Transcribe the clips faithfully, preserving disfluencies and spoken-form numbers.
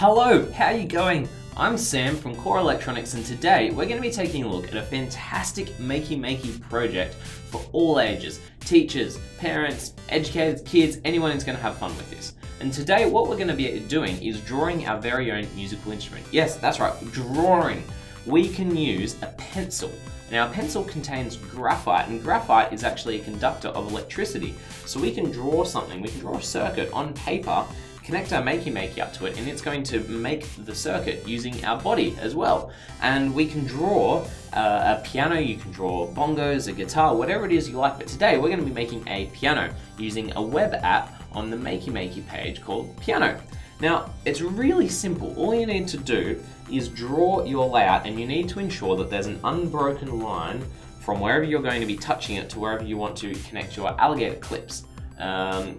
Hello, how are you going? I'm Sam from Core Electronics, and today we're going to be taking a look at a fantastic Makey Makey project for all ages. Teachers, parents, educators, kids, anyone who's going to have fun with this. And today what we're going to be doing is drawing our very own musical instrument. Yes, that's right, drawing. We can use a pencil. Now, a pencil contains graphite, and graphite is actually a conductor of electricity. So we can draw something, we can draw a circuit on paper, connect our Makey Makey up to it, and it's going to make the circuit using our body as well. And we can draw uh, a piano, you can draw bongos, a guitar, whatever it is you like, but today we're going to be making a piano using a web app on the Makey Makey page called Piano. Now, it's really simple. All you need to do is draw your layout, and you need to ensure that there's an unbroken line from wherever you're going to be touching it to wherever you want to connect your alligator clips. Um,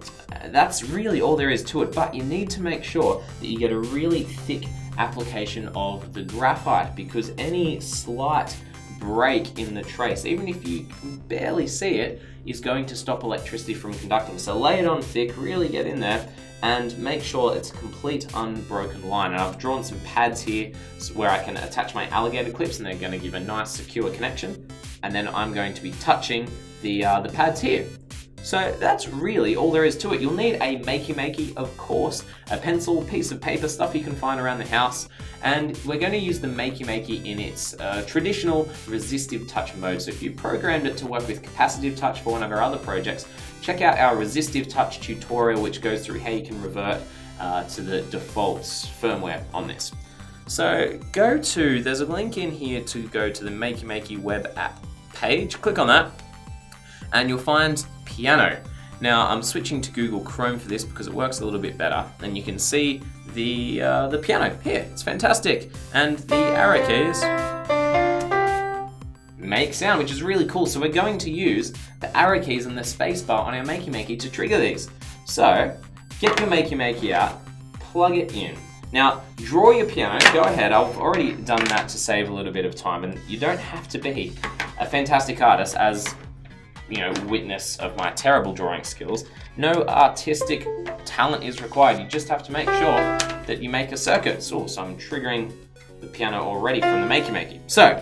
that's really all there is to it, but you need to make sure that you get a really thick application of the graphite, because any slight break in the trace, even if you barely see it, is going to stop electricity from conducting. So lay it on thick, really get in there, and make sure it's a complete unbroken line. And I've drawn some pads here where I can attach my alligator clips, and they're going to give a nice secure connection, and then I'm going to be touching the, uh, the pads here. So that's really all there is to it. You'll need a Makey Makey, of course, a pencil, piece of paper, stuff you can find around the house, and we're going to use the Makey Makey in its uh, traditional resistive touch mode. So if you programmed it to work with capacitive touch for one of our other projects, check out our resistive touch tutorial, which goes through how you can revert uh, to the default firmware on this. So go to, there's a link in here to go to the Makey Makey web app page, click on that, and you'll find Piano. Now I'm switching to Google Chrome for this because it works a little bit better, and you can see the uh, the piano here. It's fantastic, and the arrow keys make sound, which is really cool. So we're going to use the arrow keys and the space bar on our Makey Makey to trigger these. So get your Makey Makey out, plug it in. Now, draw your piano, go ahead, I've already done that to save a little bit of time, and you don't have to be a fantastic artist, as you know, witness of my terrible drawing skills. No artistic talent is required. You just have to make sure that you make a circuit. So, so I'm triggering the piano already from the Makey Makey. So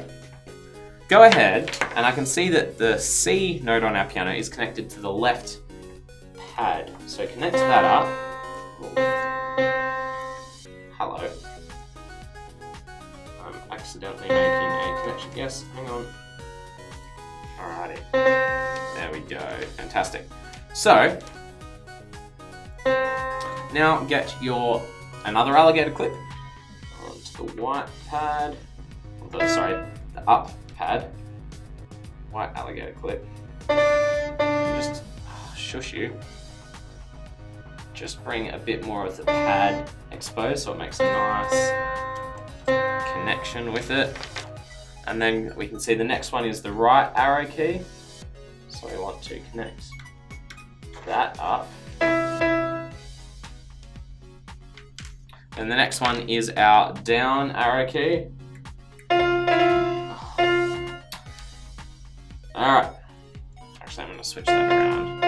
go ahead, and I can see that the C note on our piano is connected to the left pad. So connect that up. Hello. I'm accidentally making a connection. Yes, hang on. Alrighty, there we go, fantastic. So, now get your another alligator clip onto the white pad, although, sorry, the up pad, white alligator clip, just oh, shush you, just bring a bit more of the pad exposed so it makes a nice connection with it. And then we can see the next one is the right arrow key. So we want to connect that up. And the next one is our down arrow key. All right, actually I'm gonna switch that around.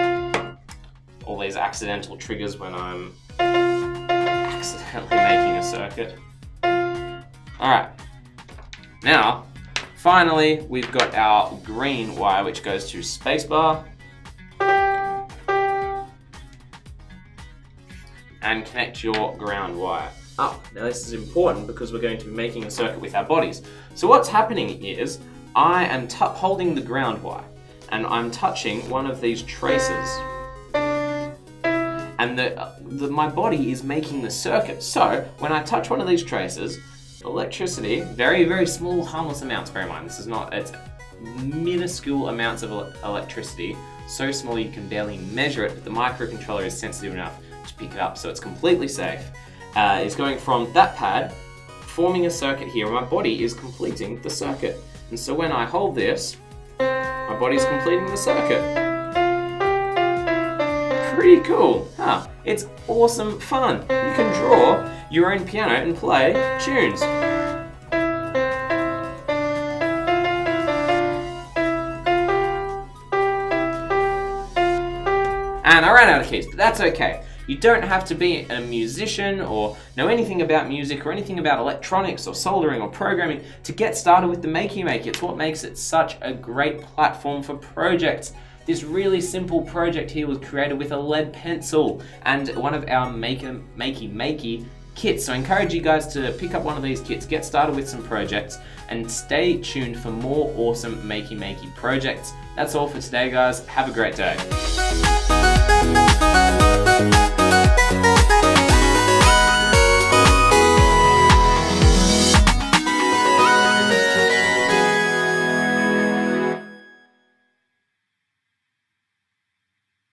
All these accidental triggers when I'm accidentally making a circuit. All right, now, finally, we've got our green wire, which goes to spacebar and connect your ground wire up. Now this is important because we're going to be making a circuit with our bodies. So what's happening is I am holding the ground wire, and I'm touching one of these traces, and the, the, my body is making the circuit. So when I touch one of these traces, electricity, very, very small, harmless amounts, bear in mind, this is not, it's minuscule amounts of ele electricity, so small you can barely measure it, but the microcontroller is sensitive enough to pick it up, so it's completely safe. Uh, it's going from that pad, forming a circuit here, and my body is completing the circuit. And so when I hold this, my body's completing the circuit. Pretty cool, huh? It's awesome fun. You can draw your own piano and play tunes. And I ran out of keys, but that's okay. You don't have to be a musician or know anything about music or anything about electronics or soldering or programming to get started with the Makey Makey. It's what makes it such a great platform for projects. This really simple project here was created with a lead pencil and one of our Makey Makey kits. So I encourage you guys to pick up one of these kits, get started with some projects, and stay tuned for more awesome Makey Makey projects. That's all for today, guys. Have a great day.